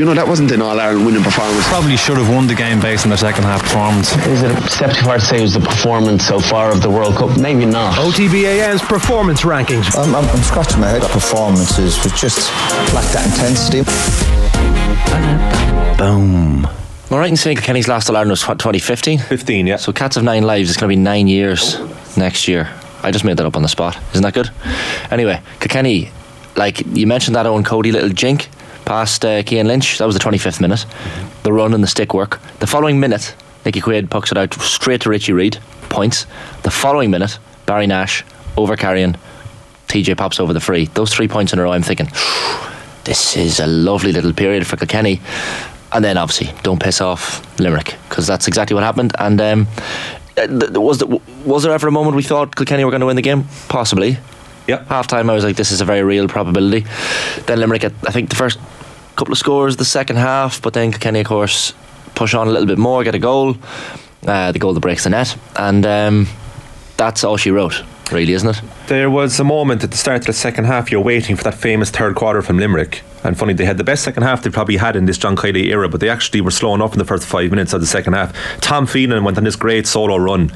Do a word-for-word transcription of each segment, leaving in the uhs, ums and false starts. You know, that wasn't an All-Ireland winning performance. Probably should have won the game based on their second half performance. Is it a step too far to say it was the performance so far of the World Cup? Maybe not. O T B A N's performance rankings. I'm, I'm, I'm scratching my head. Performances was just lacked that intensity. Boom. Am I right in saying Kenny's last All-Ireland was twenty fifteen? fifteen, yeah. So Cats of Nine Lives is going to be nine years next year. I just made that up on the spot. Isn't that good? Anyway, Kilkenny, like you mentioned that Owen Cody little jink past uh, Cian Lynch. That was the twenty-fifth minute. The run and the stick work. The following minute, Nicky Quaid pucks it out straight to Richie Reid. Points. The following minute, Barry Nash over carrying T J Pops over the free. Those three points in a row, I'm thinking, this is a lovely little period for Kilkenny. And then obviously, don't piss off Limerick, because that's exactly what happened. And um Was there, was there ever a moment we thought Kilkenny were going to win the game? Possibly. Yeah. Half time I was like, this is a very real probability. Then Limerick had, I think, the first couple of scores the second half, but then Kilkenny of course push on a little bit more, get a goal, uh, the goal that breaks the net, and um, that's all she wrote, really, isn't it? There was a moment at the start of the second half, you're waiting for that famous third quarter from Limerick. And funny, they had the best second half they probably had in this John Kiley era, but they actually were slowing up in the first five minutes of the second half. Tom Phelan went on this great solo run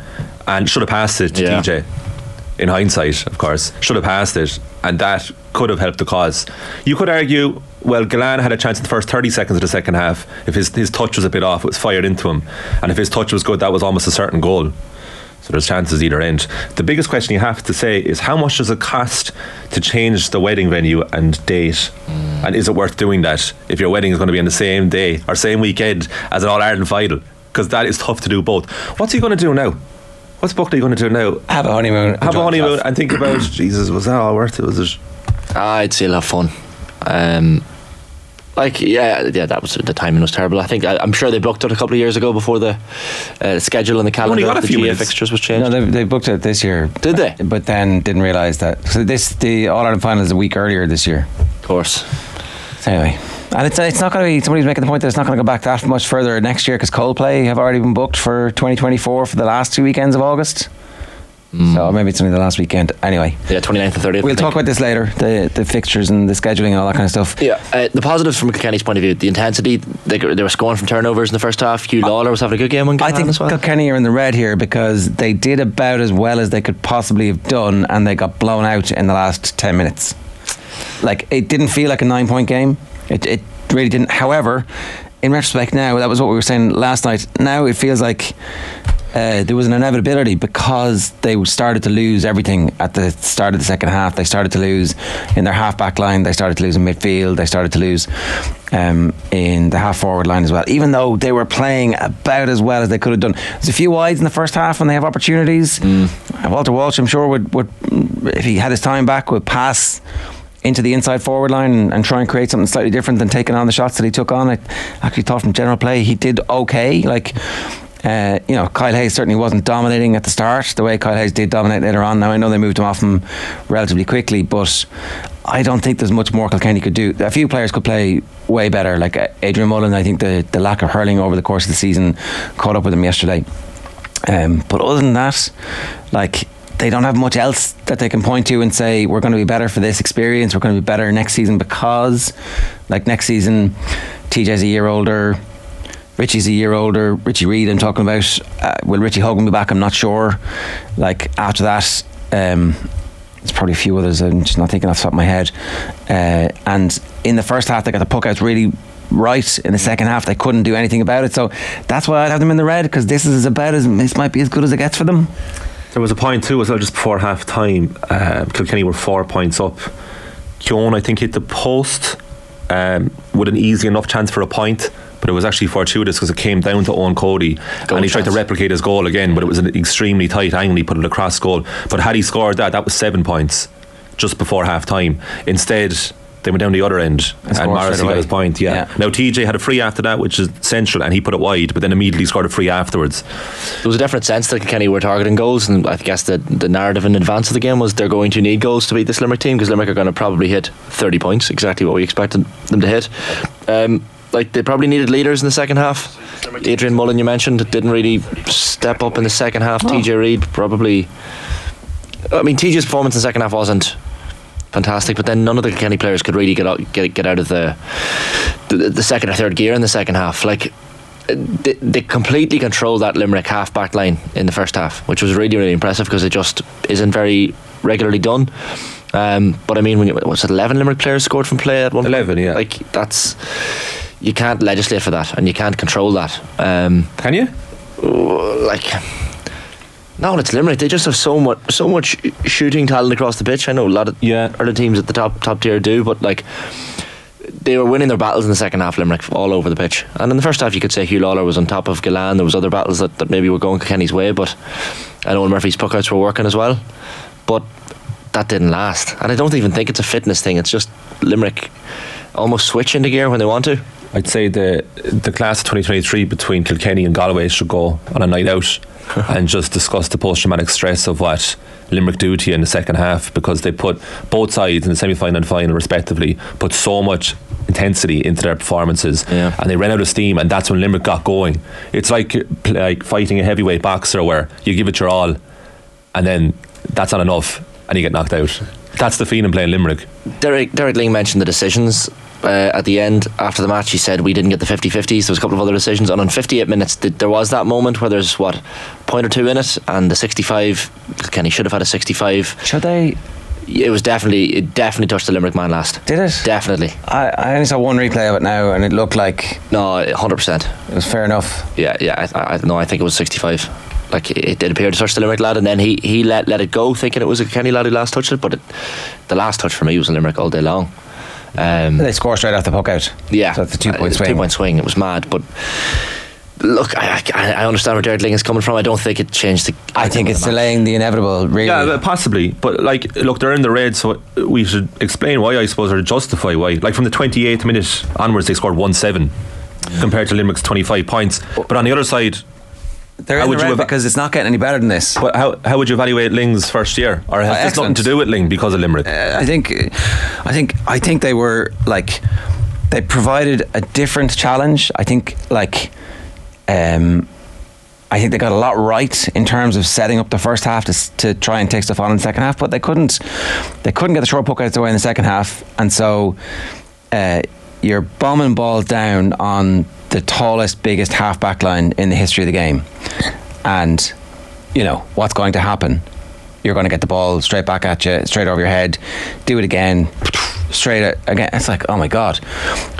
and should have passed it to yeah. D J. In hindsight, of course, should have passed it, and that could have helped the cause. You could argue, well, Gillan had a chance in the first thirty seconds of the second half. If his, his touch was a bit off, it was fired into him, and if his touch was good, that was almost a certain goal. So there's chances either end. The biggest question you have to say is, how much does it cost to change the wedding venue and date? Mm. And is it worth doing that if your wedding is going to be on the same day or same weekend as an All-Ireland final? Because that is tough to do both. What's he going to do now? What's Buckley going to do now? Have a honeymoon. Have a honeymoon and think about, Jesus, was that all worth it? Was it? I'd still have fun. Um Like yeah, yeah, that was the timing was terrible. I think I, I'm sure they booked it a couple of years ago before the uh, schedule and the calendar of the G A A fixtures was changed. No, they, they booked it this year. Did they? But then didn't realise that. So this the All Ireland final is a week earlier this year. Of course. So anyway, and it's it's not going to be. Somebody's making the point that it's not going to go back that much further next year because Coldplay have already been booked for twenty twenty-four for the last two weekends of August. Mm. So maybe it's only the last weekend. Anyway, yeah, twenty-ninth and thirtieth. We'll talk about this later, the the fixtures and the scheduling and all that kind of stuff. Yeah, uh, the positives from Kilkenny's point of view, the intensity. They, they were scoring from turnovers in the first half. Hugh Lawler was having a good game on. I think as well. Kilkenny are in the red here because they did about as well as they could possibly have done, and they got blown out in the last ten minutes. Like, it didn't feel like a nine point game. It it really didn't. However, in retrospect, now that was what we were saying last night. Now it feels like. Uh, there was an inevitability because they started to lose everything at the start of the second half. They started to lose in their half-back line. They started to lose in midfield. They started to lose um, in the half-forward line as well, even though they were playing about as well as they could have done. There's a few wides in the first half when they have opportunities. Mm. Walter Walsh, I'm sure, would, would, if he had his time back, would pass into the inside forward line and, and try and create something slightly different than taking on the shots that he took on. I actually thought from general play he did okay. Like... Uh, you know, Kyle Hayes certainly wasn't dominating at the start the way Kyle Hayes did dominate later on. Now I know they moved him off him relatively quickly, but I don't think there's much more Kilkenny could do. A few players could play way better, like Adrian Mullen. I think the, the lack of hurling over the course of the season caught up with him yesterday, um, but other than that, like, they don't have much else that they can point to and say we're going to be better for this experience, we're going to be better next season, because like next season T J's a year older, Richie's a year older. Richie Reid, I'm talking about. Uh, will Richie Hogan be back? I'm not sure. Like, after that, um, there's probably a few others I'm just not thinking off the top of my head. Uh, and in the first half, they got the puck out really right. In the second half, they couldn't do anything about it. So that's why I'd have them in the red, because this is about as this might be as good as it gets for them. There was a point too as well just before half time. Uh, Kilkenny were four points up. Keown, I think, hit the post um, with an easy enough chance for a point. But it was actually fortuitous because it came down to Owen Cody goal, and he tried chance. to replicate his goal again, but it was an extremely tight angle. He put it across goal, but had he scored that, that was seven points just before half time. Instead they went down the other end and, and Morrissey got his point. yeah. yeah. Now T J had a free after that, which is central, and he put it wide, but then immediately scored a free afterwards. There was a different sense that Kilkenny were targeting goals, and I guess the, the narrative in advance of the game was they're going to need goals to beat this Limerick team, because Limerick are going to probably hit thirty points, exactly what we expected them to hit. Um Like, they probably needed leaders in the second half. Adrian Mullen, you mentioned, didn't really step up in the second half. Oh. T J Reid probably. I mean, T J's performance in the second half wasn't fantastic, but then none of the Kilkenny players could really get out, get, get out of the, the, the second or third gear in the second half. Like, they, they completely controlled that Limerick half back line in the first half, which was really, really impressive because it just isn't very regularly done. Um, but I mean, when you, what's it, eleven Limerick players scored from play at one point? eleven, yeah. Like, that's, you can't legislate for that and you can't control that. Um, Can you? Like, no, it's Limerick. They just have so much, so much shooting talent across the pitch. I know a lot of yeah. other teams at the top top tier do, but like, they were winning their battles in the second half, Limerick, all over the pitch. And in the first half, you could say Hugh Lawlor was on top of Gillan. There was other battles that, that maybe were going Kilkenny's way, but I know Murphy's puckouts were working as well. But that didn't last. And I don't even think it's a fitness thing. It's just Limerick almost switch into gear when they want to. I'd say the the class of twenty twenty-three between Kilkenny and Galway should go on a night out and just discuss the post-traumatic stress of what Limerick do to you in the second half, because they put, both sides in the semi-final and final respectively, put so much intensity into their performances, yeah. and they ran out of steam, and that's when Limerick got going. It's like like fighting a heavyweight boxer where you give it your all and then that's not enough and you get knocked out. That's the feeling playing Limerick. Derek, Derek Ling mentioned the decisions Uh, at the end after the match. He said we didn't get the fifty fifties. There was a couple of other decisions, and on fifty-eight minutes th- there was that moment where there's what, point or two in it, and the sixty-five, Kenny should have had a sixty-five. Should they? It was definitely, it definitely touched the Limerick man last. Did it? Definitely. I, I only saw one replay of it now and it looked like, no, one hundred percent it was fair enough. Yeah, yeah. I, I, no, I think it was sixty-five. Like, it did appear to touch the Limerick lad, and then he, he let, let it go, thinking it was a Kenny lad who last touched it, but it, the last touch for me was a Limerick all day long. Um, they score straight off the puck out. Yeah, so that's a two-point swing. Two-point swing. It was mad, but look, I, I, I understand where Derek Ling is coming from. I don't think it changed the. I think it's the delaying match. The inevitable. Really. Yeah, possibly. But like, look, they're in the red, so we should explain why, I suppose, or justify why. Like, from the twenty-eighth minute onwards, they scored one seven yeah. compared to Limerick's twenty-five points. But on the other side, they're in the red eva- because it's not getting any better than this. But how how would you evaluate Ling's first year, or has uh, this nothing to do with Ling because of Limerick? Uh, I think, I think, I think they were like, they provided a different challenge. I think like, um, I think they got a lot right in terms of setting up the first half to to try and take stuff on in the second half, but they couldn't, they couldn't get the short puck out of the way in the second half, and so uh, you're bombing balls down on the tallest, biggest half back line in the history of the game, and you know what's going to happen. You're going to get the ball straight back at you, straight over your head, do it again, straight at, again. It's like, oh my god.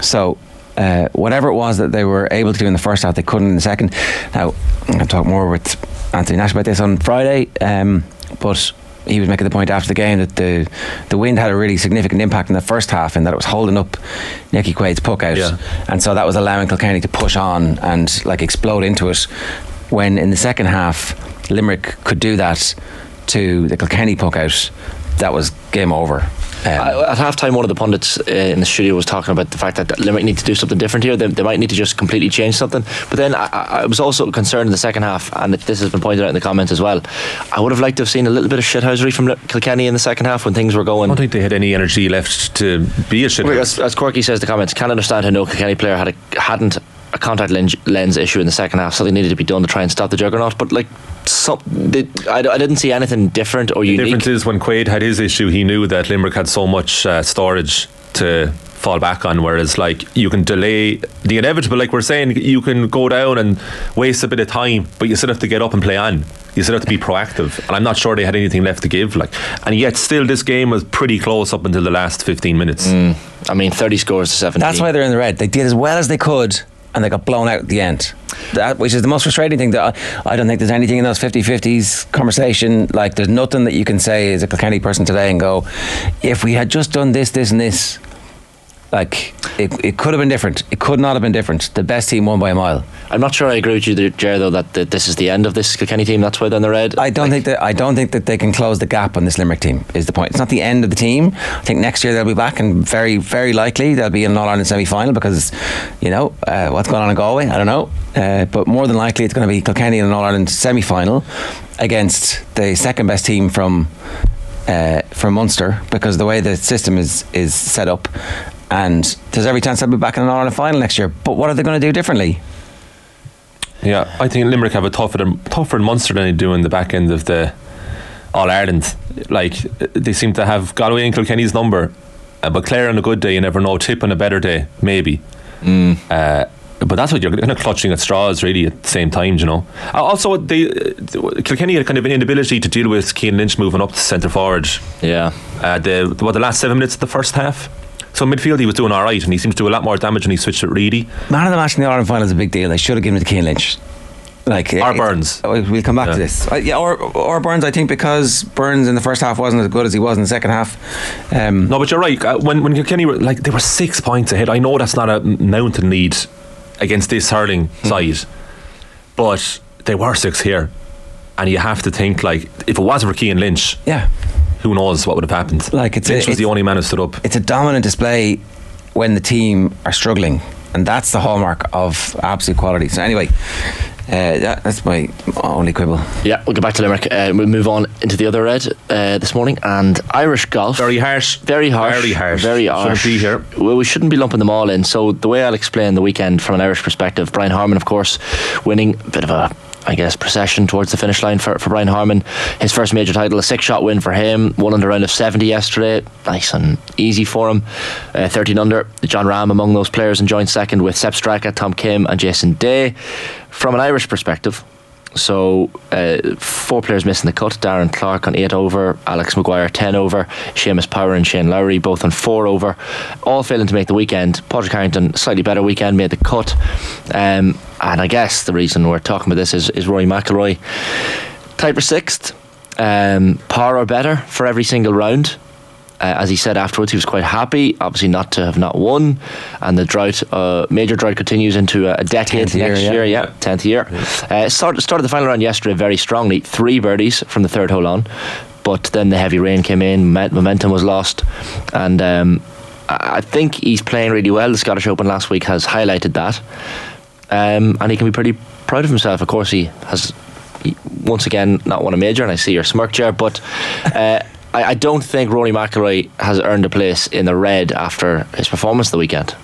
So uh, whatever it was that they were able to do in the first half, they couldn't in the second. Now I'm going to talk more with Anthony Nash about this on Friday, um, but he was making the point after the game that the the wind had a really significant impact in the first half, in that it was holding up Nicky Quaid's puck out, yeah. and so that was allowing Kilkenny to push on and like explode into it, when in the second half Limerick could do that to the Kilkenny puck out. That was game over. Um, At half time, one of the pundits uh, in the studio was talking about the fact that Limerick need to do something different here. They, they might need to just completely change something. But then I, I was also concerned in the second half, and this has been pointed out in the comments as well. I would have liked to have seen a little bit of shithousery from Kilkenny in the second half when things were going. I don't think they had any energy left to be a shithouse. As, as Corky says in the comments, can't understand how no Kilkenny player had a, hadn't a contact lens, lens issue in the second half. Something needed to be done to try and stop the juggernaut. But like, so, they, I, I didn't see anything different or unique. The difference is when Quaid had his issue, he knew that Limerick had so much uh, storage to fall back on, whereas like you can delay the inevitable. Like we're saying, you can go down and waste a bit of time, but you still have to get up and play on. You still have to be proactive, and I'm not sure they had anything left to give. Like, and yet still this game was pretty close up until the last fifteen minutes. mm, I mean, thirty scores to seventeen. That's why they're in the red. They did as well as they could and they got blown out at the end. That, which is the most frustrating thing. That I, I don't think there's anything in those fifty fifties conversation. Like, there's nothing that you can say as a Kilkenny person today and go, if we had just done this, this and this, like, it, it could have been different. It could not have been different. The best team won by a mile. I'm not sure I agree with you there, Ger, though, that, that this is the end of this Kilkenny team. That's why they're in the red. I don't, like, think that, I don't think that they can close the gap on this Limerick team, is the point. It's not the end of the team. I think next year they'll be back, and very, very likely they'll be in an All-Ireland semi-final, because, you know, uh, what's going on in Galway? I don't know. Uh, but more than likely it's going to be Kilkenny in an All-Ireland semi-final against the second best team from, uh, from Munster, because the way the system is, is set up. And there's every chance they'll be back in an All-Ireland final next year. But what are they going to do differently? Yeah, I think Limerick have a tougher tougher Munster than they do in the back end of the All-Ireland. Like, they seem to have Galway and Kilkenny's number, but Clare on a good day, you never know. Tip on a better day, maybe. Mm. Uh, but that's what you're kind of clutching at straws really at the same time, you know. Also, they Kilkenny had kind of an inability to deal with Keane Lynch moving up to centre forward. Yeah. Uh, the what the last seven minutes of the first half. So midfield he was doing alright, and he seemed to do a lot more damage when he switched at Reedy. Man of the match in the Ireland final is a big deal. They should have given it to Keane Lynch. Like, or it, Burns. We'll come back yeah. to this. Uh, yeah, or or Burns. I think because Burns in the first half wasn't as good as he was in the second half. Um, no, but you're right. Uh, when when Kilkenny were like they were six points ahead. I know that's not a mountain lead against this hurling mm. side, but they were six here, and you have to think like if it wasn't for Keane Lynch, yeah, who knows what would have happened? Like it's Lynch a, was it's, the only man who stood up. It's a dominant display when the team are struggling, and that's the hallmark of absolute quality. So anyway. Uh, that, that's my only quibble. Yeah, we'll get back to Limerick. Uh, we'll move on into the other red uh, this morning, and Irish golf. Very harsh. Very harsh. Very harsh. Very harsh. Shouldn't be here. Well, we shouldn't be lumping them all in. So the way I'll explain the weekend from an Irish perspective, Brian Harman, of course, winning a bit of a, I guess, procession towards the finish line for, for Brian Harman. His first major title, a six-shot win for him. Won in the round of seventy yesterday. Nice and easy for him. Uh, thirteen under. John Rahm among those players and joined second with Sepp Straka, Tom Kim, and Jason Day. From an Irish perspective, so uh, four players missing the cut. Darren Clark on eight over, Alex Maguire ten over, Seamus Power and Shane Lowry both on four over, all failing to make the weekend. Patrick Harrington, slightly better weekend, made the cut. Um, and I guess the reason we're talking about this is, is Rory McIlroy tied for sixth, um, par or better for every single round. Uh, as he said afterwards, he was quite happy, obviously, not to have not won, and the drought, uh, major drought, continues into a, a decade tenth next year. year yeah, yeah, tenth year. Yeah. Uh, started started the final round yesterday very strongly, three birdies from the third hole on, but then the heavy rain came in, momentum was lost, and um, I think he's playing really well. The Scottish Open last week has highlighted that, um, and he can be pretty proud of himself. Of course, he has he, once again not won a major, and I see your smirk, Ger, but. Uh, I don't think Rory McIlroy has earned a place in the red after his performance the weekend.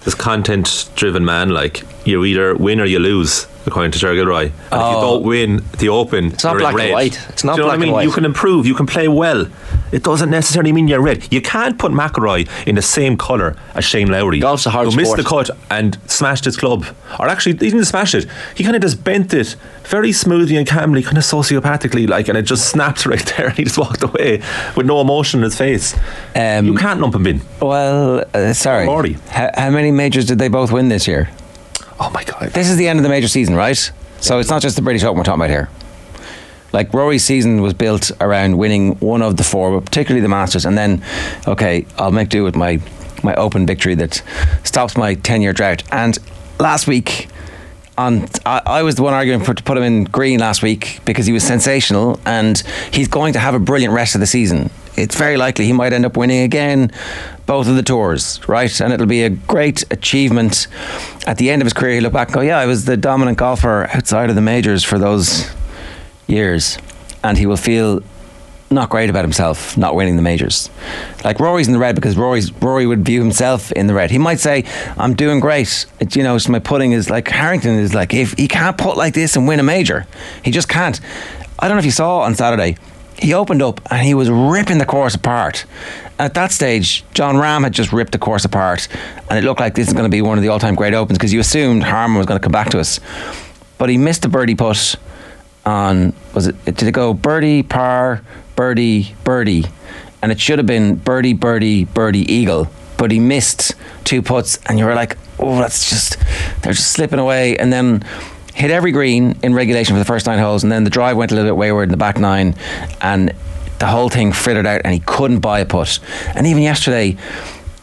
This content-driven man, like, you either win or you lose, according to Ger Gilroy. And oh. if you don't win the Open, it's not black and white. It's not black and white. Do you know what I mean? You can improve, you can play well. It doesn't necessarily mean you're red. You can't put McIlroy in the same colour as Shane Lowry. Golf's a hard sport. Who missed the cut and smashed his club. Or actually, he didn't smash it. He kind of just bent it very smoothly and calmly, kind of sociopathically, like, and it just snapped right there and he just walked away with no emotion in his face. Um, you can't lump him in. Well, uh, sorry. Rory. How, how many majors did they both win this year? Oh my God. This is the end of the major season, right? So it's not just the British Open we're talking about here. Like, Rory's season was built around winning one of the four, but particularly the Masters, and then, okay, I'll make do with my, my Open victory that stops my ten-year drought. And last week, on I, I was the one arguing for, to put him in green last week because he was sensational, and he's going to have a brilliant rest of the season. It's very likely he might end up winning again both of the tours, right? And it'll be a great achievement. At the end of his career, he'll look back and go, yeah, I was the dominant golfer outside of the majors for those years. And he will feel not great about himself not winning the majors. Like, Rory's in the red because Rory's Rory would view himself in the red. He might say, I'm doing great. It, you know, so my putting is like, Harrington is like, if he can't putt like this and win a major, he just can't. I don't know if you saw on Saturday, he opened up and he was ripping the course apart. At that stage, John Rahm had just ripped the course apart, and it looked like this is going to be one of the all-time great Opens because you assumed Harman was going to come back to us. But he missed the birdie putt on, was it, did it go birdie, par, birdie, birdie? And it should have been birdie, birdie, birdie, eagle. But he missed two putts, and you were like, oh, that's just, they're just slipping away. And then hit every green in regulation for the first nine holes, and then the drive went a little bit wayward in the back nine, and the whole thing frittered out, and he couldn't buy a putt. And even yesterday,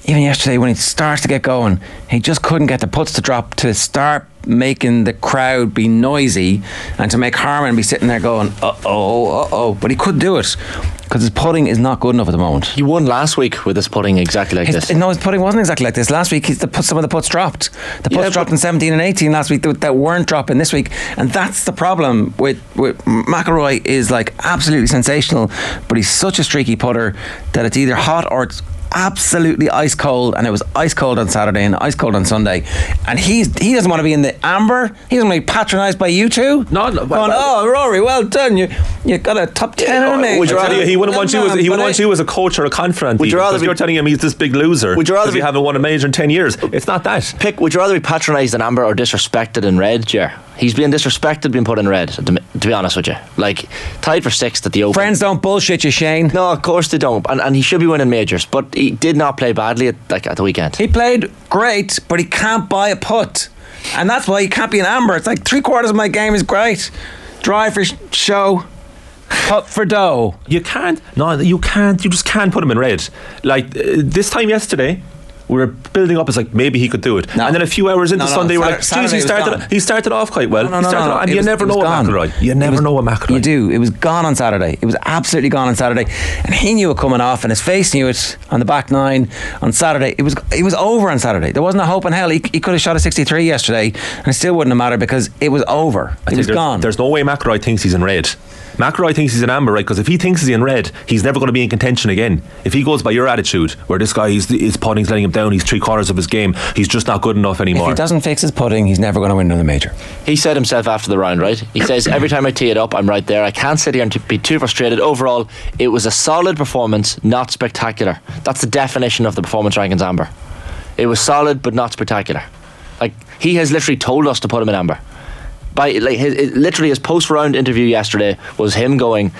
even yesterday when he starts to get going, he just couldn't get the putts to drop to start making the crowd be noisy and to make Harman be sitting there going, uh-oh, uh-oh. But he couldn't do it because his putting is not good enough at the moment. He won last week with his putting exactly like his, this. No, his putting wasn't exactly like this. Last week, he's the put, some of the putts dropped. The putts yeah, dropped in seventeen and eighteen last week that, that weren't dropping this week. And that's the problem with, with McIlroy is like absolutely sensational, but he's such a streaky putter that it's either hot or it's absolutely ice cold, and it was ice cold on Saturday and ice cold on Sunday. And he's he doesn't want to be in the amber. He doesn't want to be patronised by you two. No, no. Going, well, oh, Rory, well done. You you got a top ten on me. Would you rather he wouldn't want you as he wouldn't want you as a coach or a confidant? Would you rather be, you're telling him he's this big loser? Would you rather be, you haven't won a major in ten years? It's not that. Pick. Would you rather be patronised in amber or disrespected in red? Yeah. He's being disrespected, being put in red, to be honest with you. Like, tied for sixth at the Open. Friends don't bullshit you, Shane. No, of course they don't. And, and he should be winning majors, but he did not play badly at, like, at the weekend. He played great, but he can't buy a putt. And that's why he can't be an amber. It's like three quarters of my game is great. Drive for show, putt for dough. You can't, no, you can't, you just can't put him in red. Like, uh, this time yesterday, we were building up. It's like maybe he could do it, no. and then a few hours into no, no, Sunday, Saturday, we're like, "Geez, he started. He started off quite well. No, no, no, he started no, no. Off, and you was, never know about McIlroy. You never was, know about McIlroy. You do. It was gone on Saturday. It was absolutely gone on Saturday, and he knew it coming off, and his face knew it on the back nine on Saturday. It was it was over on Saturday. There wasn't a hope in hell. He, he could have shot a sixty-three yesterday, and it still wouldn't have mattered because it was over. It was there's, gone. There's no way McIlroy thinks he's in red. McIlroy thinks he's in amber, right? Because if he thinks he's in red, he's never going to be in contention again. If he goes by your attitude, where this guy, he's, his putting's letting him down, he's three quarters of his game, he's just not good enough anymore. If he doesn't fix his putting, he's never going to win another major. He said himself after the round, right? He says, every time I tee it up, I'm right there. I can't sit here and t- be too frustrated. Overall, it was a solid performance, not spectacular. That's the definition of the performance rankings amber. It was solid, but not spectacular. Like, he has literally told us to put him in amber. By like his, literally his post-round interview yesterday was him going,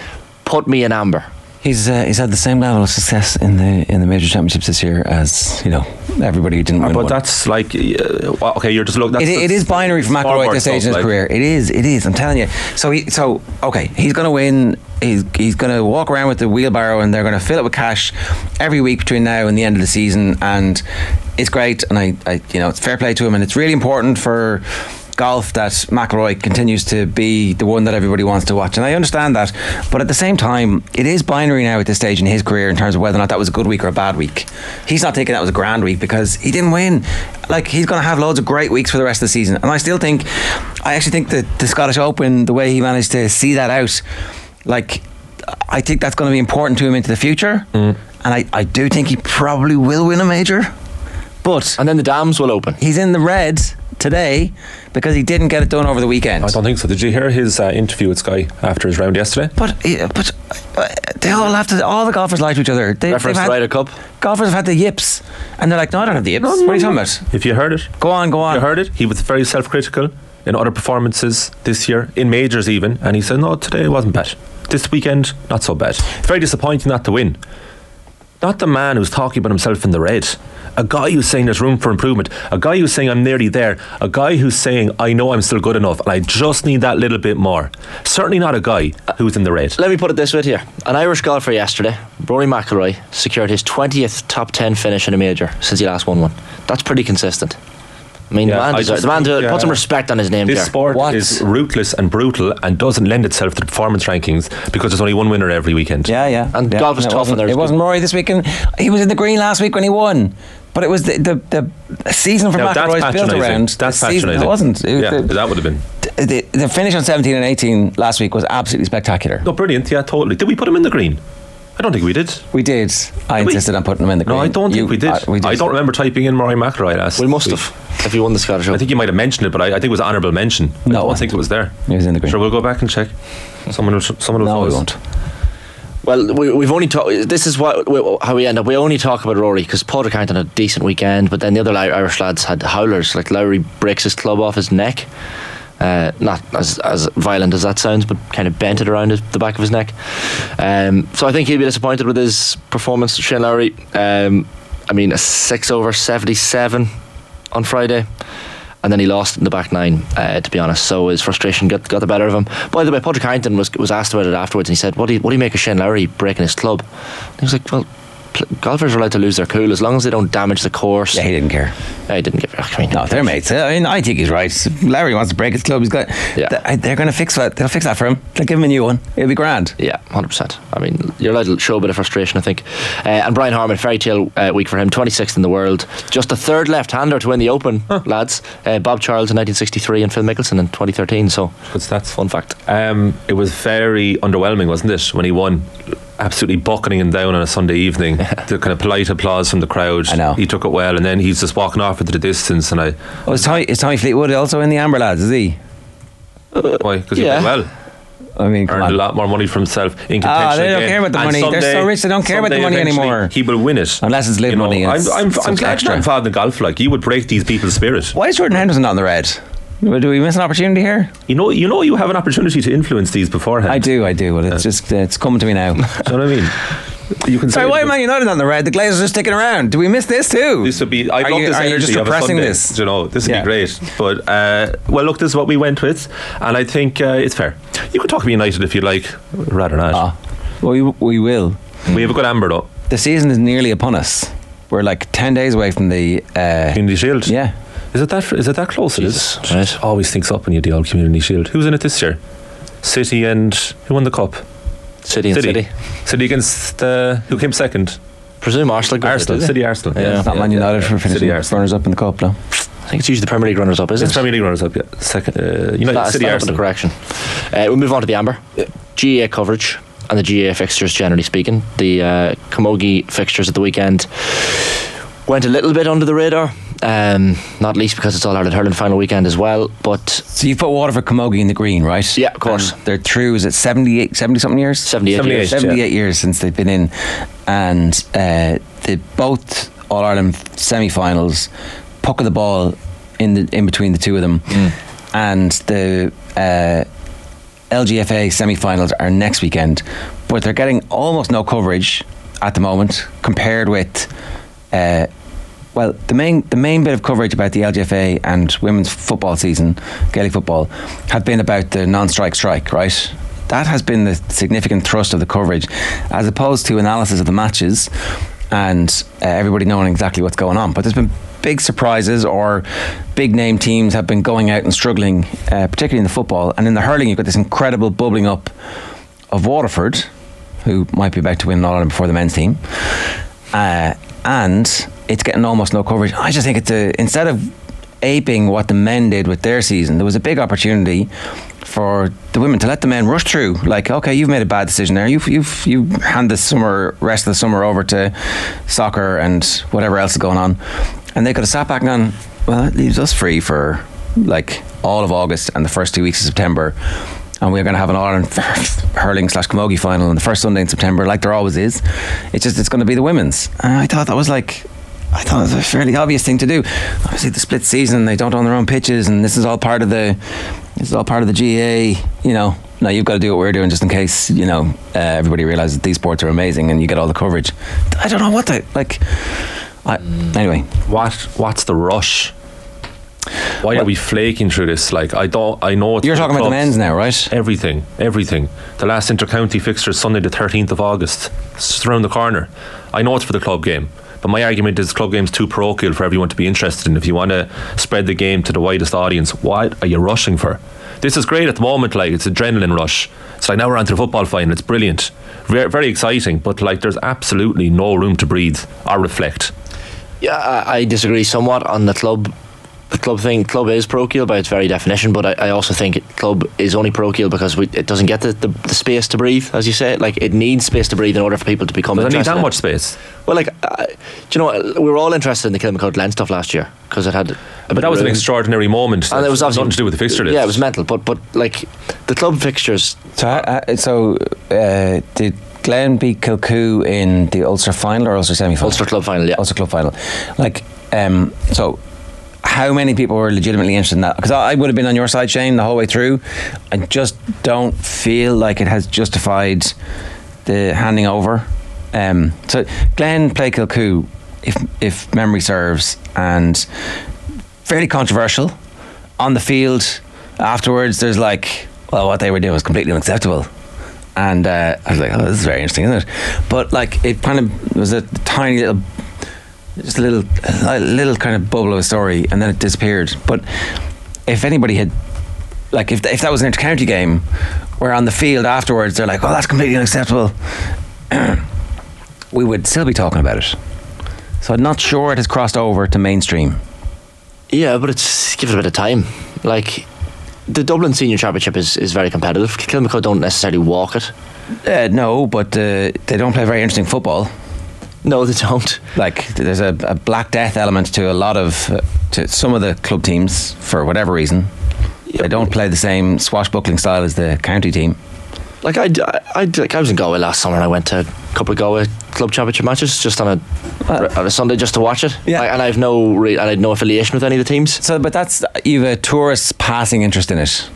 "Put me in amber." He's uh, he's had the same level of success in the in the major championships this year as you know everybody who didn't win. But one. That's like uh, okay, you're just looking. That's, it, that's it is binary for McIlroy at this stage in his like. career. It is, it is. I'm telling you. So he, so okay, he's going to win. He's, he's going to walk around with the wheelbarrow and they're going to fill it with cash every week between now and the end of the season, and it's great. And I, I you know it's fair play to him, and it's really important for golf that McIlroy continues to be the one that everybody wants to watch, and I understand that, but at the same time it is binary now at this stage in his career in terms of whether or not that was a good week or a bad week. He's not thinking that was a grand week because he didn't win. Like, he's going to have loads of great weeks for the rest of the season, and I still think I actually think that the Scottish Open, the way he managed to see that out, like, I think that's going to be important to him into the future. Mm. And I, I do think he probably will win a major, but and then the dams will open. He's in the red today because he didn't get it done over the weekend. I don't think so. Did you hear his uh, interview with Sky after his round yesterday? But but uh, they all have to. All the golfers lie to each other. They, Reference to Ryder Cup. Golfers have had the yips, and they're like, "No, I don't have the yips." No, what no, are you talking about? If you heard it, go on, go on. You heard it. He was very self-critical in other performances this year, in majors even, and he said, "No, today wasn't bad. This weekend, not so bad." It's very disappointing not to win. Not the man who's talking about himself in the red. A guy who's saying there's room for improvement. A guy who's saying I'm nearly there. A guy who's saying I know I'm still good enough and I just need that little bit more. Certainly not a guy who's in the red. Let me put it this way here. An Irish golfer yesterday, Rory McIlroy, secured his twentieth top ten finish in a major since he last won one. That's pretty consistent. I mean, yeah, the man, I deserves, the man think, yeah, put some respect on his name. This Pierre. sport what? is ruthless and brutal and doesn't lend itself to the performance rankings because there's only one winner every weekend. Yeah, yeah. And yeah, golf is tough. And there it wasn't Rory this weekend. He was in the green last week when he won. But it was the the, the season for McIlroy's built around. That's patronising. It wasn't. It was yeah, the, that would have been. The, the finish on seventeen and eighteen last week was absolutely spectacular. No, brilliant. Yeah, totally. Did we put him in the green? I don't think we did. We did. I did insisted we? on putting him in the green. No, I don't you, think we did. I, we did. I don't remember typing in Rory McIlroy last We must week. have. If you won the Scottish Open. I think you might have mentioned it, but I, I think it was an honourable mention. No, I don't I think it was there. It was in the green. Sure, we'll go back and check. Someone will. Someone will. No, we won't. Well, we, we've only talked. This is what we, how we end up. We only talk about Rory because Padraig had a decent weekend, but then the other Irish lads had howlers. Like Lowry breaks his club off his neck. Uh, not as as violent as that sounds, but kind of bent it around his, the back of his neck. Um, so I think he'll be disappointed with his performance, Shane Lowry. Um, I mean, a six over seventy-seven on Friday, and then he lost in the back nine. Uh, to be honest, so his frustration got, got the better of him. By the way, Padraig Harrington was was asked about it afterwards, and he said, "What do you, what do you make of Shane Lowry breaking his club?" And he was like, "Well, golfers are allowed to lose their cool as long as they don't damage the course." Yeah, he didn't care. Yeah, he didn't care. I mean, no, they're mates. I mean, I think he's right. Larry wants to break his club. He's got. Yeah. They're going to fix that. They'll fix that for him. They'll give him a new one. It'll be grand. Yeah, one hundred percent. I mean, you're allowed to show a bit of frustration, I think. Uh, and Brian Harman, fairy tale uh, week for him. twenty-sixth in the world. Just the third left-hander to win the Open, huh. lads. Uh, Bob Charles in nineteen sixty-three and Phil Mickelson in twenty thirteen. So, good stats. Fun fact. Um, it was very underwhelming, wasn't it, when he won absolutely bucketing him down on a Sunday evening. The kind of polite applause from the crowd. I know. He took it well, and then he's just walking off into the distance. And I oh, is Ty, is Ty Fleetwood also in the Amber lads, is he? Uh, Why? Because yeah. he did well. I mean, earned on. a lot more money for himself in contention. Ah, oh, they don't again. care about the and money. Someday, they're so rich, they don't care about the money anymore. He will win it unless it's live you know, money. It's, I'm, I'm, I'm glad you're involved in golf. Like, you would break these people's spirit. Why is Jordan Henderson not on the red? Do we miss an opportunity here? You know, you know, you have an opportunity to influence these beforehand. I do, I do. Well, it's yeah. just uh, it's coming to me now. Do you know what I mean? You can Sorry, say why am I United on the red? The Glazers are sticking around. Do we miss this too? This would be. I love you, this energy just of a Sunday. This? You know, this would yeah. be great. But uh, well, look, this is what we went with, and I think uh, it's fair. You can talk about United if you like, rather not. Ah, well, we we will. We have a good amber though. The season is nearly upon us. We're like ten days away from the uh, Community Shield. Yeah. Is it that? Is it that close? Jesus. It is. Right. It always thinks up when you do the old Community Shield. Who's in it this year? City and who won the cup? City and City. City, City against uh, who came second? Presume Arsenal. Arsenal. It, City Arsenal. Yeah, yeah. It's not yeah, Man United yeah, yeah. for finishing runners up in the cup now. I think it's usually the Premier League runners up, isn't it's it? It's Premier League runners up. Yeah. Second. Uh, United that, City Arsenal. Correction. Uh, we'll move on to the Amber. Yeah. G A A coverage and the G A A fixtures. Generally speaking, the uh, Camogie fixtures at the weekend went a little bit under the radar. Um, not least because it's All Ireland Hurling final weekend as well. But so you've put Waterford Camogie in the green, right? Yeah, of course. And they're through, is it seventy-eight, seventy something years? seventy-eight, seventy-eight years. seventy-eight yeah. years since they've been in. And uh, the both All Ireland semi finals, puck of the ball in the in between the two of them. Mm. And the uh, L G F A semi finals are next weekend. But they're getting almost no coverage at the moment compared with. Uh, Well, the main the main bit of coverage about the L G F A and women's football season, Gaelic football, had been about the non-strike strike, right? That has been the significant thrust of the coverage, as opposed to analysis of the matches and uh, everybody knowing exactly what's going on. But there's been big surprises, or big name teams have been going out and struggling, uh, particularly in the football. And in the hurling, you've got this incredible bubbling up of Waterford, who might be about to win All Ireland before the men's team. Uh, and... it's getting almost no coverage. I just think it's a, instead of aping what the men did with their season, there was a big opportunity for the women to let the men rush through. Like, okay, you've made a bad decision there. You've you've you hand the summer rest of the summer over to soccer and whatever else is going on, and they could have sat back and gone, well, it leaves us free for like all of August and the first two weeks of September, and we're going to have an All Ireland hurling slash camogie final on the first Sunday in September, like there always is. It's just it's going to be the women's. And I thought that was like. I thought it was a fairly obvious thing to do. Obviously, the split season, they don't own their own pitches, and this is all part of the, this is all part of the G A A. You know, no, you've got to do what we're doing just in case. You know, uh, everybody realizes these sports are amazing and you get all the coverage. I don't know what the like. I, anyway, what what's the rush? Why well, are we flaking through this? Like I don't, I know. It's you're talking clubs. About the men's now, right? Everything, everything. The last intercounty fixture is Sunday, the thirteenth of August. It's just around the corner. I know it's for the club game. But my argument is club game's too parochial for everyone to be interested in. If you want to spread the game to the widest audience, what are you rushing for? This is great at the moment, like it's adrenaline rush. It's like now we're on to the football final, it's brilliant. Very, very exciting, but like there's absolutely no room to breathe or reflect. Yeah, I disagree somewhat on the club the club thing. Club is parochial by its very definition, but I, I also think it, club is only parochial because we, it doesn't get the, the, the space to breathe, as you say. Like it needs space to breathe in order for people to become interested. Does it need that much space? Well, like uh, do you know, we were all interested in the Kilmacud Leinster stuff last year because it had a but that was room. An extraordinary moment, and it was nothing to do with the fixture list. Yeah, it was mental, but but like the club fixtures. So uh, so uh, did Glen beat Kilcoo in the Ulster final or Ulster semi-final? Ulster club final, yeah. Ulster club final. Like um, so how many people were legitimately interested in that? Because I would have been on your side, Shane, the whole way through. I just don't feel like it has justified the handing over. Um, so Glen played Kilcoo, if if memory serves, and fairly controversial on the field. Afterwards, there's like, well, what they were doing was completely unacceptable. And uh, I was like, oh, this is very interesting, isn't it? But like, it kind of was a tiny little. Just a little, a little kind of bubble of a story, and then it disappeared. But if anybody had, like, if if that was an intercounty game, where on the field afterwards they're like, "Oh, that's completely unacceptable," we would still be talking about it. So I'm not sure it has crossed over to mainstream. Yeah, but it's gives it a bit of time. Like the Dublin Senior Championship is, is very competitive. Kilmacud don't necessarily walk it. Uh, no, but uh, they don't play very interesting football. No, they don't. Like, there's a, a Black Death element to a lot of, uh, to some of the club teams, for whatever reason. Yep. They don't play the same swashbuckling style as the county team. Like, I, I, I, like I was in Galway last summer and I went to a couple of Galway club championship matches just on a, uh, on a Sunday just to watch it. Yeah. I, and I have no re- I had no affiliation with any of the teams. So, but that's, you've a tourist passing interest in it.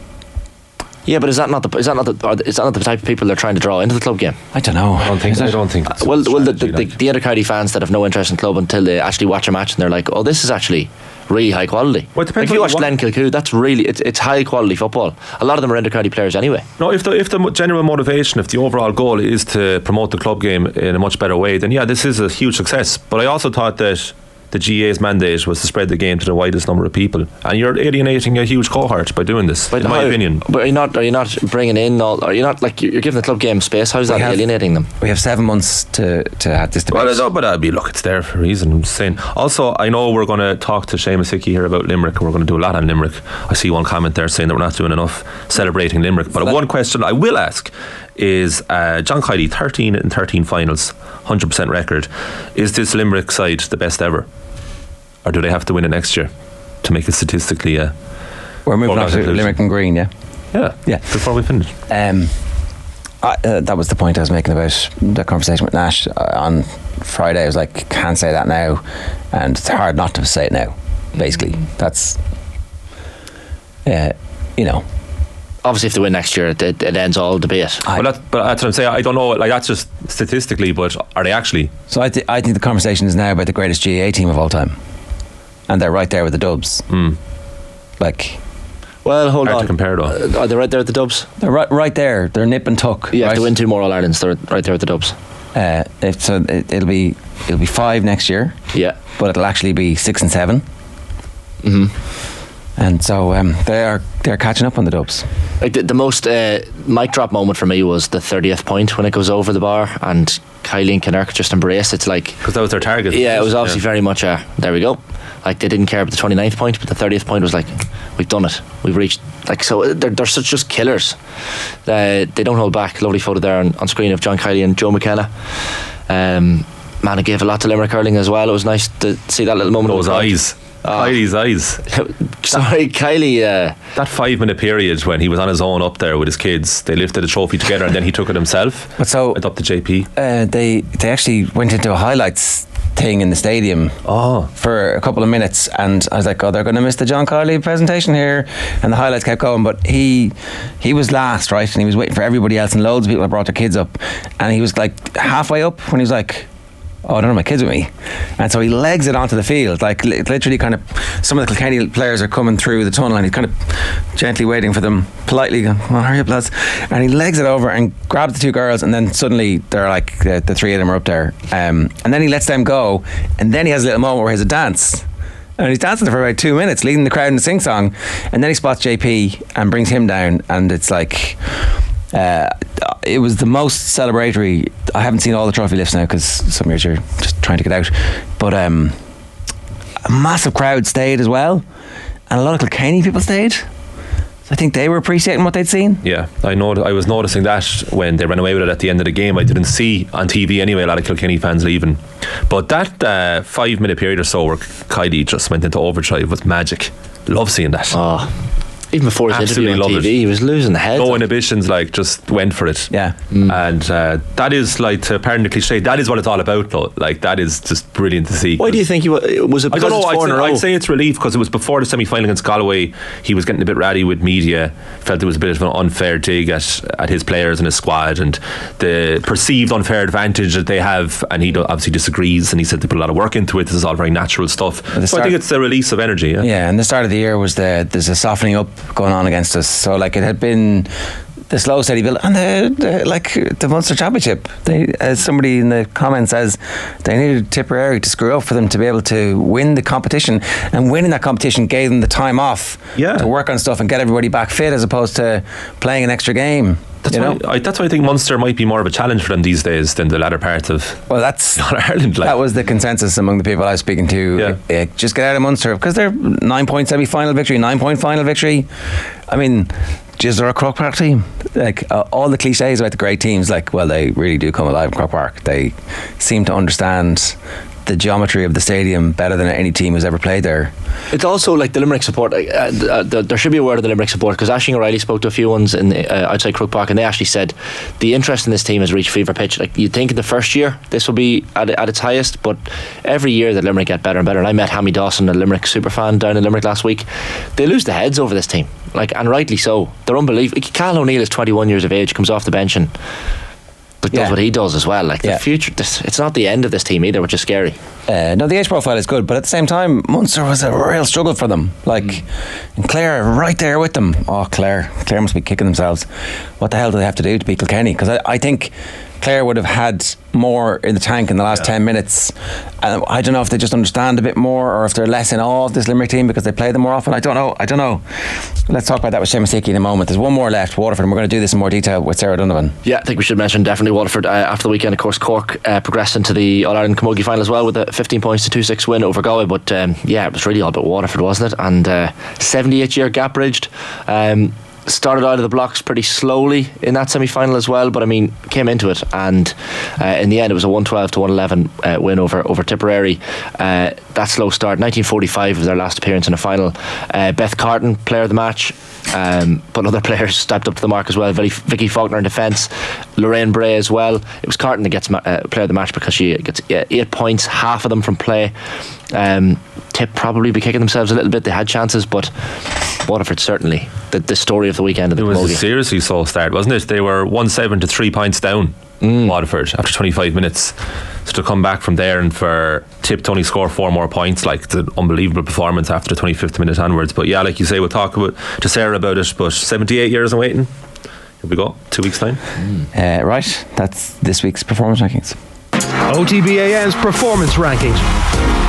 Yeah, but is that not the is that not the is that not the type of people they're trying to draw into the club game? I don't know. I don't think. I don't think. Uh, well, well, the the, the, the other county fans that have no interest in the club until they actually watch a match and they're like, oh, this is actually really high quality. Well, like if you watch Glenkilcoo, that's really it's it's high quality football. A lot of them are inter-county players anyway. No, if the if the general motivation, if the overall goal is to promote the club game in a much better way, then yeah, this is a huge success. But I also thought that the G A's mandate was to spread the game to the widest number of people, and you're alienating a huge cohort by doing this. But in my opinion, but are you not? Are you not bringing in all? Are you not like you're giving the club game space? How is that alienating them? We have seven months to to have this debate. Well, I know, but I'd be look, it's there for a reason. I'm saying. Also, I know we're going to talk to Seamus Hickey here about Limerick, and we're going to do a lot on Limerick. I see one comment there saying that we're not doing enough celebrating Limerick. But one question I will ask is uh, John Kiley, thirteen and thirteen finals, one hundred percent record. Is this Limerick side the best ever? Or do they have to win it next year to make it statistically... Uh, We're moving on to inclusion? Limerick and Green, yeah? Yeah, yeah. Before we finish. Um, I, uh, that was the point I was making about that conversation with Nash on Friday. I was like, can't say that now. And it's hard not to say it now, basically. Mm-hmm. That's... Uh, you know... Obviously, if they win next year, it, it, it ends all debate. Well, that, but that's what I'm saying. I don't know. Like that's just statistically, but are they actually? So I, th- I think the conversation is now about the greatest G A A team of all time, and they're right there with the Dubs. Mm. Like, well, hold hard on. To compare though. Uh, are they right there with the Dubs? They're right, right there. They're nip and tuck. Yeah, right? If they win two more All Irelands, they're right there with the Dubs. Uh, if, so it, it'll be it'll be five next year. Yeah, but it'll actually be six and seven. Mm-hmm. And so um, they are they're catching up on the Dubs. Like the, the most uh, mic drop moment for me was the thirtieth point when it goes over the bar and Kiley and Kinnerk just embrace. It's like because that was their target. Yeah, it was obviously yeah. very much a there we go. Like they didn't care about the twenty-ninth point, but the thirtieth point was like we've done it. We've reached like so. They're they're such just killers. Uh, they don't hold back. Lovely photo there on, on screen of John Kiley and Joe McKenna. Um, man, it gave a lot to Limerick hurling as well. It was nice to see that little moment. Those eyes. Oh. Kiley's eyes. Sorry, Kiley. Uh, that five minute period when he was on his own up there with his kids, they lifted a trophy together and then he took it himself. But so went up to J P. Uh, they they actually went into a highlights thing in the stadium oh. for a couple of minutes, and I was like, oh, they're going to miss the John Kiley presentation here, and the highlights kept going. But he he was last, right, and he was waiting for everybody else, and loads of people had brought their kids up, and he was like halfway up when he was like, oh, I don't have my kids with me. And so he legs it onto the field, like li- literally kind of some of the Kilkenny players are coming through the tunnel and he's kind of gently waiting for them, politely going, well, hurry up lads, and he legs it over and grabs the two girls, and then suddenly they're like the, the three of them are up there, um, and then he lets them go, and then he has a little moment where he has a dance, and he's dancing for about two minutes leading the crowd in a sing song, and then he spots J P and brings him down, and it's like uh, it was the most celebratory. I haven't seen all the trophy lifts now because some years you're just trying to get out, but um, a massive crowd stayed as well, and a lot of Kilkenny people stayed. I think they were appreciating what they'd seen. Yeah, I know. I was noticing that when they ran away with it at the end of the game. I didn't see on T V anyway a lot of Kilkenny fans leaving, but that uh, five minute period or so where Kiley just went into overdrive was magic. Love seeing that. Oh. Even before his interview on T V, it. He was losing the head. No inhibitions, like, just went for it. Yeah. Mm. And uh, that is, like, to pardon the cliche, that is what it's all about, though. Like, that is just brilliant to see. Why do you think he was... was it I don't know. I'd say, I'd say it's relief, because it was before the semi-final against Galway. He was getting a bit ratty with media. Felt it was a bit of an unfair dig at, at his players and his squad and the perceived unfair advantage that they have. And he obviously disagrees, and he said they put a lot of work into it. This is all very natural stuff. Start, so I think it's the release of energy. Yeah, yeah, and the start of the year was the there's a softening up going on against us, so like it had been the slow steady build, and the, the, like the Munster Championship, they, as somebody in the comments says, they needed Tipperary to screw up for them to be able to win the competition, and winning that competition gave them the time off yeah. to work on stuff and get everybody back fit as opposed to playing an extra game. That's, you know? why, I, that's why I think Munster might be more of a challenge for them these days than the latter part of well, that's All Ireland. Like. That was the consensus among the people I was speaking to. Yeah. Uh, just get out of Munster because they're nine point semi-final victory, nine point final victory. I mean, geez, they're a Croke Park team. Like uh, all the cliches about the great teams, like, well, they really do come alive in Croke Park. They seem to understand the geometry of the stadium better than any team who's ever played there. It's also like the Limerick support. Uh, uh, the, there should be a word of the Limerick support, because Aisling O'Reilly spoke to a few ones in the, uh, outside Croke Park, and they actually said the interest in this team has reached fever pitch. Like, you'd think in the first year this will be at, at its highest, but every year that Limerick get better and better. And I met Hammy Dawson, a Limerick superfan down in Limerick last week. They lose their heads over this team, like, and rightly so. They're unbelievable. Cal O'Neill is twenty-one years of age, comes off the bench and But yeah. does what he does as well. Like the yeah. future, this, it's not the end of this team either, which is scary. Uh, no, the age profile is good, but at the same time, Munster was a real struggle for them. Like, mm. and Clare right there with them. Oh, Clare, Clare must be kicking themselves. What the hell do they have to do to beat Kilkenny? Because I, I think Clare would have had more in the tank in the last yeah. ten minutes. And I don't know if they just understand a bit more, or if they're less in awe of this Limerick team because they play them more often. I don't know. I don't know. Let's talk about that with Seamus Hickey in a moment. There's one more left, Waterford, and we're going to do this in more detail with Sarah Donovan. Yeah, I think we should mention definitely Waterford uh, after the weekend. Of course, Cork uh, progressed into the All-Ireland Camogie final as well with a fifteen points to two six win over Galway. But um, yeah, it was really all about Waterford, wasn't it? And uh, seventy-eight year gap bridged. Um, started out of the blocks pretty slowly in that semi-final as well, but I mean came into it, and uh, in the end it was a one twelve to one eleven uh, win over over Tipperary. Uh, that slow start, nineteen forty-five was their last appearance in a final. uh, Beth Carton, player of the match, um, but other players stepped up to the mark as well. Vicky Faulkner in defence, Lorraine Bray as well. It was Carton that gets ma- uh, player of the match because she gets eight points, half of them from play. Um, Tip probably be kicking themselves a little bit. They had chances, but Waterford certainly the, the story of the weekend. Of the it was a seriously slow start, wasn't it? They were one seven to three points down, mm. Waterford, after twenty-five minutes. So to come back from there, and for Tip to only score four more points, like, it's an unbelievable performance after the twenty-fifth minute onwards. But yeah, like you say, we'll talk about to Sarah about it, but seventy-eight years in waiting. Here we go, two weeks time. mm. uh, Right, that's this week's performance rankings. O T B A N's performance rankings.